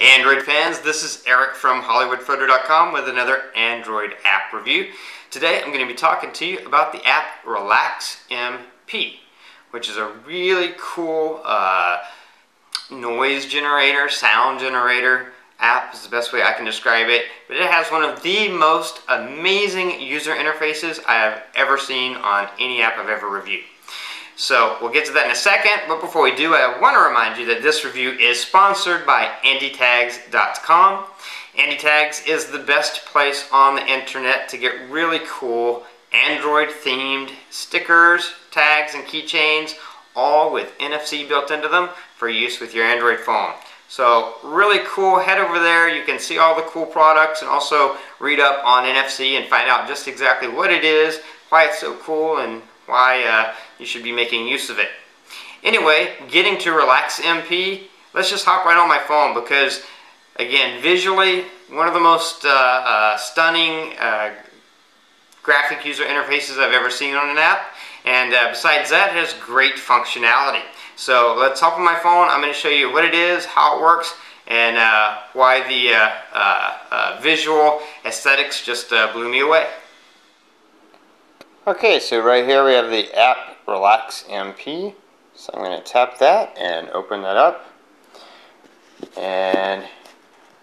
Android fans, this is Eric from HollywoodFoto.com with another Android app review. Today I'm going to be talking to you about the app Relax MP, which is a really cool noise generator, sound generator app is the best way I can describe it, but it has one of the most amazing user interfaces I have ever seen on any app I've ever reviewed. So we'll get to that in a second, but before we do, I want to remind you that this review is sponsored by AndyTags.com. AndyTags is the best place on the internet to get really cool Android themed stickers, tags, and keychains, all with NFC built into them for use with your Android phone. So really cool, head over there, you can see all the cool products and also read up on NFC and find out just exactly what it is, why it's so cool, and why you should be making use of it. Anyway, getting to Relax MP, let's just hop right on my phone because, again, visually, one of the most stunning graphic user interfaces I've ever seen on an app, and besides that, it has great functionality. So let's hop on my phone. I'm going to show you what it is, how it works, and why the visual aesthetics just blew me away. Okay, so right here we have the app Relax MP. So I'm going to tap that and open that up. And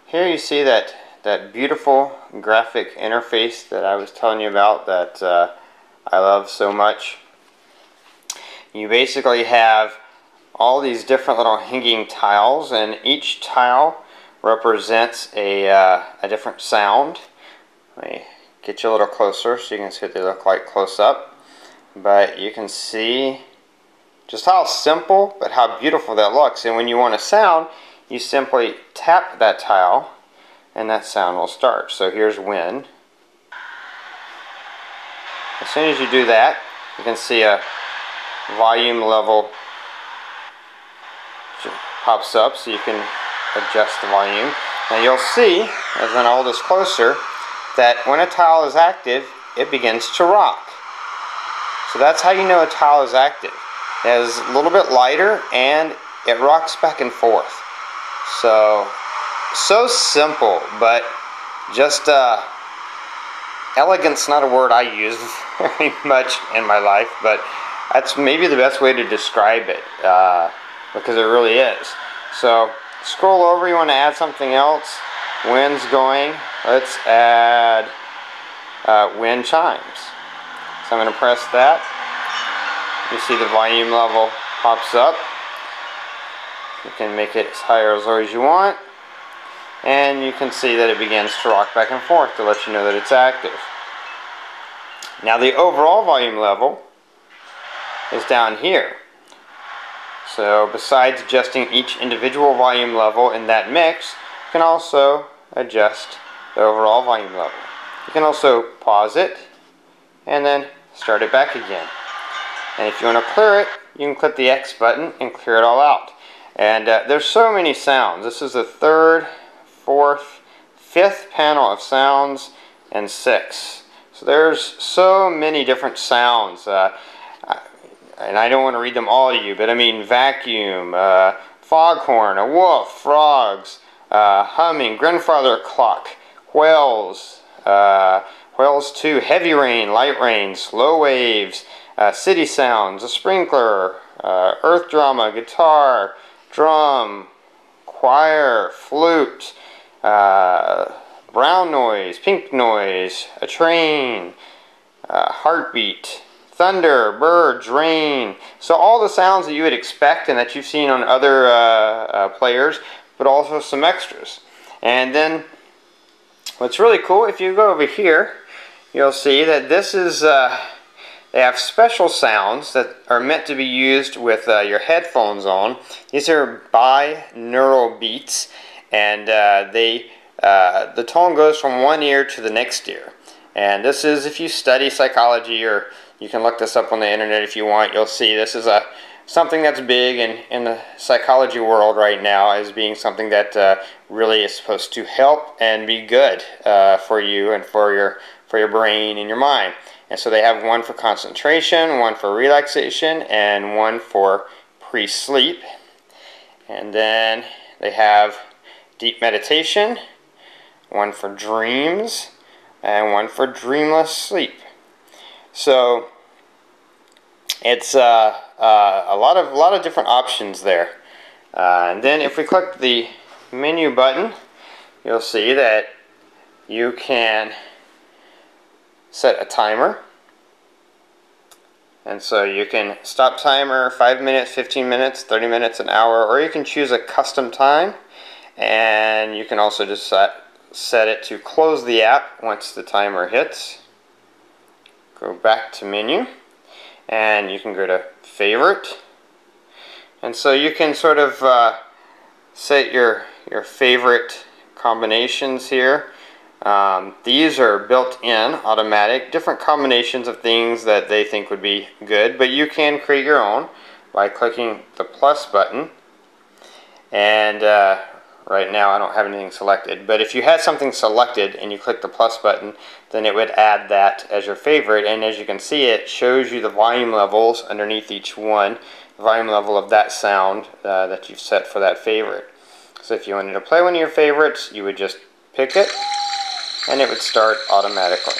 here you see that beautiful graphic interface that I was telling you about that I love so much. You basically have all these different little hanging tiles, and each tile represents a different sound. Let me get you a little closer so you can see what they look like close up. But you can see just how simple but how beautiful that looks. And when you want a sound, you simply tap that tile and that sound will start. So here's wind. As soon as you do that, you can see a volume level pops up so you can adjust the volume. Now you'll see, as I hold this closer, that when a tile is active, it begins to rock. So that's how you know a tile is active. It is a little bit lighter and it rocks back and forth. So simple, but just elegant's not a word I use very much in my life, but that's maybe the best way to describe it, because it really is. So scroll over, you want to add something else. Wind's going. Let's add wind chimes. So I'm going to press that. You see the volume level pops up. You can make it as high or as low as you want. And you can see that it begins to rock back and forth to let you know that it's active. Now the overall volume level is down here. So besides adjusting each individual volume level in that mix, you can also adjust the overall volume level. You can also pause it and then start it back again. And if you want to clear it, you can click the X button and clear it all out. And there's so many sounds. This is the third, fourth, fifth panel of sounds, and six. So there's so many different sounds. And I don't want to read them all to you, but I mean vacuum, foghorn, a wolf, frogs, humming, grandfather clock, whales, whales 2, heavy rain, light rain, slow waves, city sounds, a sprinkler, earth drama, guitar, drum, choir, flute, brown noise, pink noise, a train, heartbeat, thunder, birds, rain. So all the sounds that you would expect and that you've seen on other players, but also some extras. And then what's really cool, if you go over here, you'll see that this is, they have special sounds that are meant to be used with your headphones on. These are binaural beats, and the tone goes from one ear to the next ear. And this is, if you study psychology, or you can look this up on the internet if you want, you'll see this is something that's big in the psychology world right now as being something that really is supposed to help and be good for you and for your brain and your mind. And so they have one for concentration, one for relaxation, and one for pre-sleep. And then they have deep meditation, one for dreams, and one for dreamless sleep. So it's a lot of different options there. And then if we click the menu button, you'll see that you can set a timer. And so you can stop timer 5 minutes, 15 minutes, 30 minutes, an hour, or you can choose a custom time. And you can also just set it to close the app once the timer hits. Go back to menu, and you can go to favorite. And so you can sort of set your favorite combinations here. These are built in, automatic, different combinations of things that they think would be good, but you can create your own by clicking the plus button. And right now I don't have anything selected, but if you had something selected and you click the plus button, then it would add that as your favorite. And as you can see, it shows you the volume levels underneath each one, the volume level of that sound that you've set for that favorite. So if you wanted to play one of your favorites, you would just pick it and it would start automatically.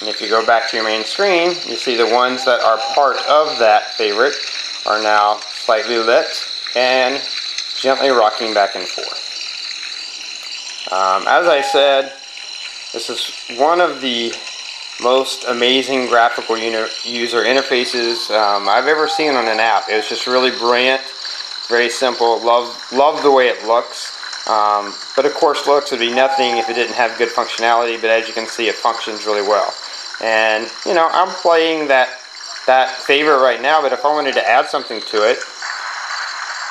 And if you go back to your main screen, you see the ones that are part of that favorite are now slightly lit and gently rocking back and forth. As I said, this is one of the most amazing graphical user interfaces I've ever seen on an app. It's just really brilliant, very simple. Love the way it looks. But of course, looks would be nothing if it didn't have good functionality. But as you can see, it functions really well. And you know, I'm playing that favorite right now. But if I wanted to add something to it,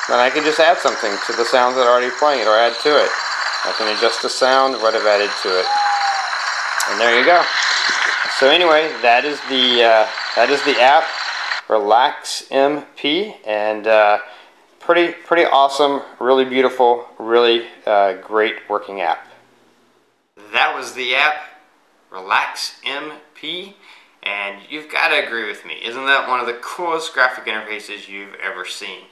then I could just add something to the sounds that are already playing it, or add to it. I can adjust the sound what I've added to it. And there you go. So anyway, that is the app, Relax MP, and pretty awesome, really beautiful, really great working app. That was the app, Relax MP, and you've got to agree with me. Isn't that one of the coolest graphic interfaces you've ever seen?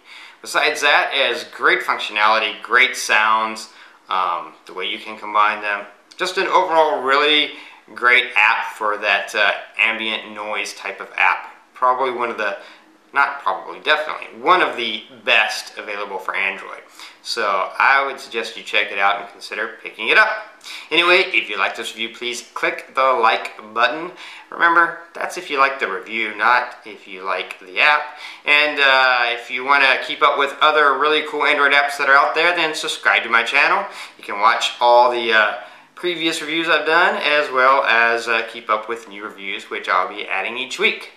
Besides that, it has great functionality, great sounds, the way you can combine them. Just an overall really great app for that ambient noise type of app. Probably one of the definitely one of the best available for Android. So I would suggest you check it out and consider picking it up. Anyway, if you like this review, please click the like button. Remember, that's if you like the review, not if you like the app. And if you want to keep up with other really cool Android apps that are out there, then subscribe to my channel. You can watch all the previous reviews I've done, as well as keep up with new reviews, which I'll be adding each week.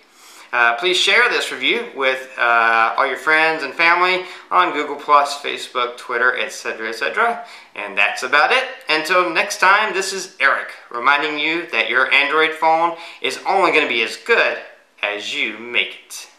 Please share this review with all your friends and family on Google+, Facebook, Twitter, etc., etc. And that's about it. Until next time, this is Eric reminding you that your Android phone is only going to be as good as you make it.